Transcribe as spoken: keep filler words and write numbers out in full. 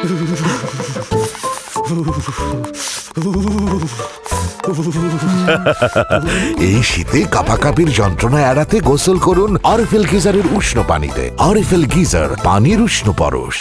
এই শীতে কাপাকাপির যন্ত্রণা এড়াতে গোসল করুন অরিফেল গিজারের উষ্ণ পানিতে। অরিফেল গিজার, পানির উষ্ণ পরশ।